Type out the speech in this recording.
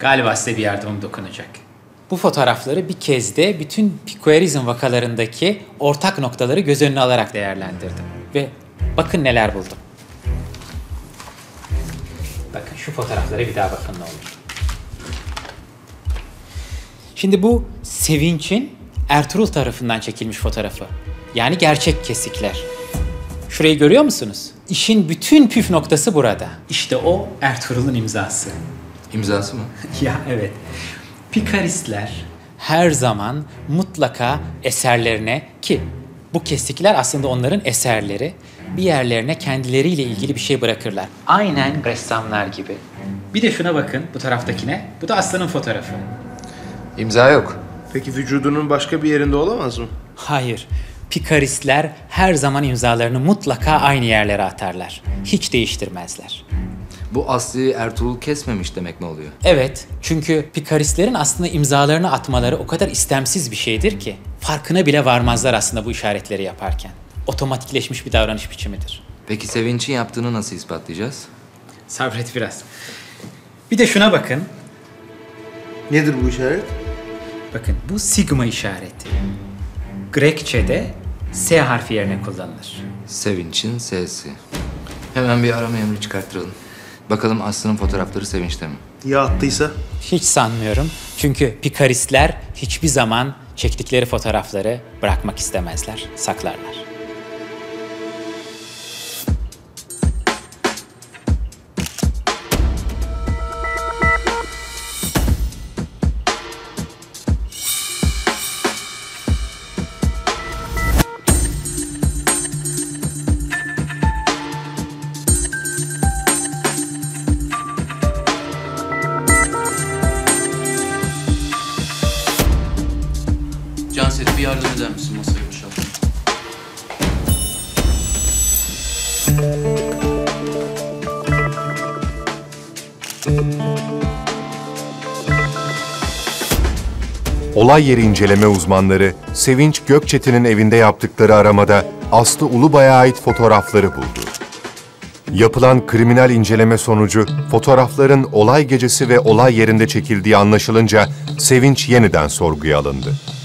Galiba size bir yardımım dokunacak. Bu fotoğrafları bir kez de bütün pikoerizm vakalarındaki ortak noktaları göz önüne alarak değerlendirdim. Ve bakın neler buldum. Bakın şu fotoğraflara bir daha bakın ne olur. Şimdi bu Sevinç'in Ertuğrul tarafından çekilmiş fotoğrafı. Yani gerçek kesikler. Şurayı görüyor musunuz? İşin bütün püf noktası burada. İşte o Ertuğrul'un imzası. İmzası mı? Ya evet. Pikaristler her zaman mutlaka eserlerine, ki bu kesikler aslında onların eserleri, bir yerlerine kendileriyle ilgili bir şey bırakırlar. Aynen ressamlar gibi. Bir de şuna bakın, bu taraftakine. Bu da Aslı'nın fotoğrafı. İmza yok. Peki vücudunun başka bir yerinde olamaz mı? Hayır. Pikaristler her zaman imzalarını mutlaka aynı yerlere atarlar. Hiç değiştirmezler. Bu Aslı'yı Ertuğrul kesmemiş demek ne oluyor? Evet, çünkü pikaristlerin aslında imzalarını atmaları o kadar istemsiz bir şeydir ki farkına bile varmazlar aslında bu işaretleri yaparken. Otomatikleşmiş bir davranış biçimidir. Peki Sevinç'in yaptığını nasıl ispatlayacağız? Sabret biraz. Bir de şuna bakın. Nedir bu işaret? Bakın, bu sigma işareti. Grekçe'de S harfi yerine kullanılır. Sevinç'in S'si. Hemen bir arama emri çıkarttıralım. Bakalım Aslı'nın fotoğrafları Sevinç'te mi? Ya attıysa? Hiç sanmıyorum. Çünkü pikaristler hiçbir zaman çektikleri fotoğrafları bırakmak istemezler, saklarlar. Bir yardım eder misin masayı boşaltın? Olay yeri inceleme uzmanları Sevinç Gökçetin'in evinde yaptıkları aramada Aslı Ulubay'a ait fotoğrafları buldu. Yapılan kriminal inceleme sonucu fotoğrafların olay gecesi ve olay yerinde çekildiği anlaşılınca Sevinç yeniden sorguya alındı.